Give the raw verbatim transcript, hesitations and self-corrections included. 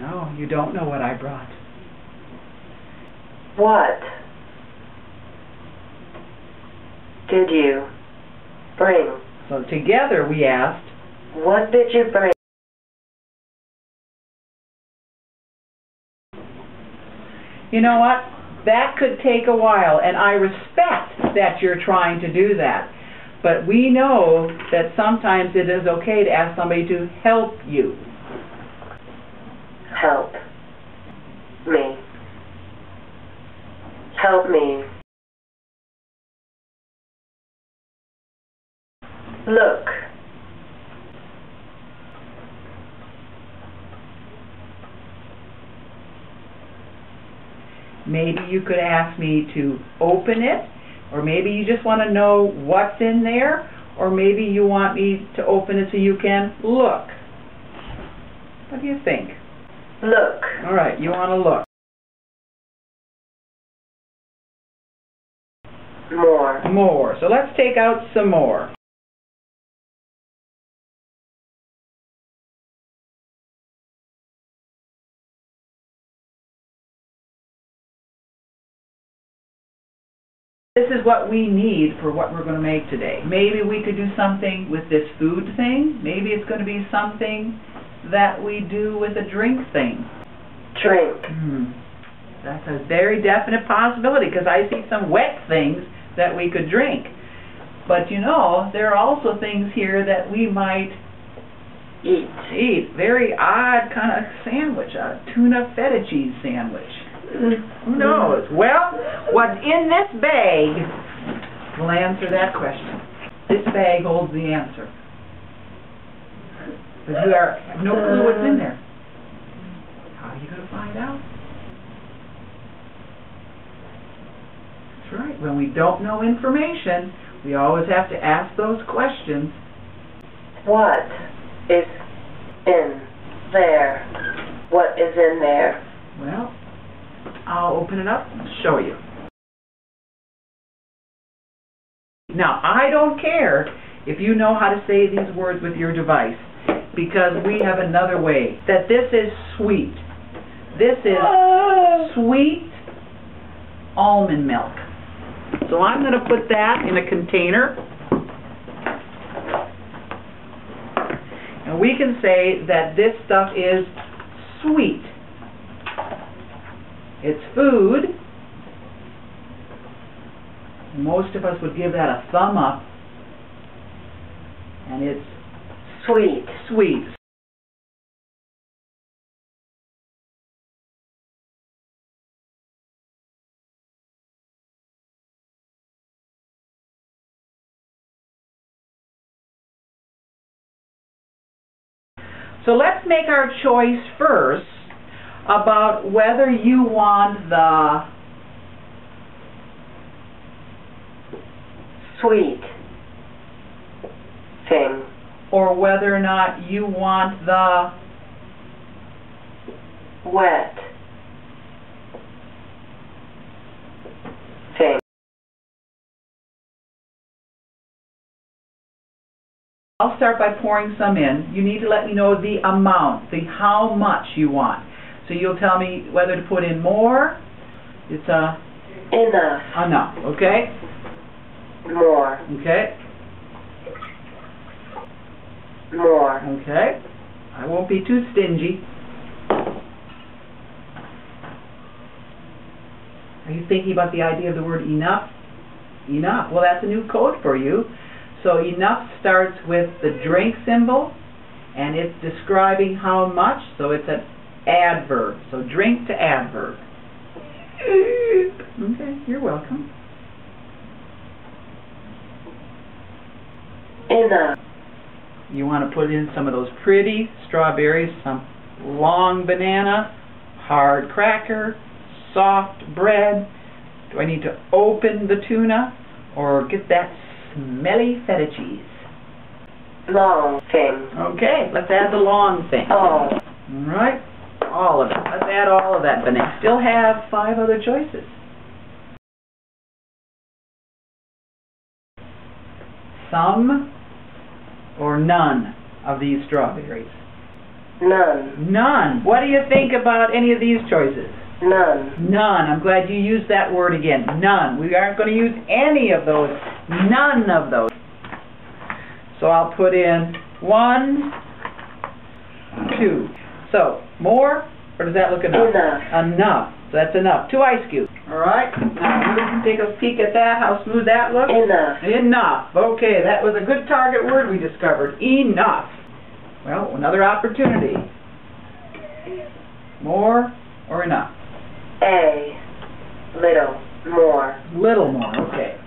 No, you don't know what I brought. What did you bring? So together we asked, what did you bring? You know what? That could take a while, and I respect that you're trying to do that. But we know that sometimes it is okay to ask somebody to help you. Help me. Help me. Look. Maybe you could ask me to open it, or maybe you just want to know what's in there, or maybe you want me to open it so you can look. What do you think? Look. All right, you want to look. More. More. So let's take out some more. This is what we need for what we're going to make today. Maybe we could do something with this food thing. Maybe it's going to be something that we do with a drink thing. Drink. Mm. That's a very definite possibility, because I see some wet things that we could drink. But you know, there are also things here that we might eat. Eat. Very odd kind of sandwich, a tuna feta cheese sandwich. Who knows? Well, what's in this bag will answer that question. This bag holds the answer. But you are, have no clue what's in there. How are you going to find out? That's right. When we don't know information, we always have to ask those questions. What is in there? What is in there? Well, I'll open it up and show you. Now, I don't care if you know how to say these words with your device, because we have another way. That this is sweet. This is sweet almond milk. So I'm going to put that in a container. And we can say that this stuff is sweet. It's food. Most of us would give that a thumb up. And it's sweet. Sweet. So let's make our choice first about whether you want the sweet thing or whether or not you want the wet thing. I'll start by pouring some in. You need to let me know the amount, the how much you want. So you'll tell me whether to put in more. It's a enough. Enough. Okay. More. Okay. More. Okay. I won't be too stingy. Are you thinking about the idea of the word enough? Enough. Well, that's a new code for you. So enough starts with the drink symbol, and it's describing how much. So it's an adverb. So drink to adverb. Okay, you're welcome. Enough. You want to put in some of those pretty strawberries, some long banana, hard cracker, soft bread. Do I need to open the tuna or get that smelly feta cheese? Long thing. Okay, let's add the long thing. Oh. All right. All of it. Let's add all of that, but I still have five other choices. Some or none of these strawberries. None. None. What do you think about any of these choices? None. None. I'm glad you used that word again. None. We aren't going to use any of those. None of those. So I'll put in one, two. So, more, or does that look enough? Enough. Enough. So that's enough. Two ice cubes. All right. Now, we can take a peek at that, how smooth that looks. Enough. Enough. Okay, that was a good target word we discovered. Enough. Well, another opportunity. More or enough? A little more. Little more, okay.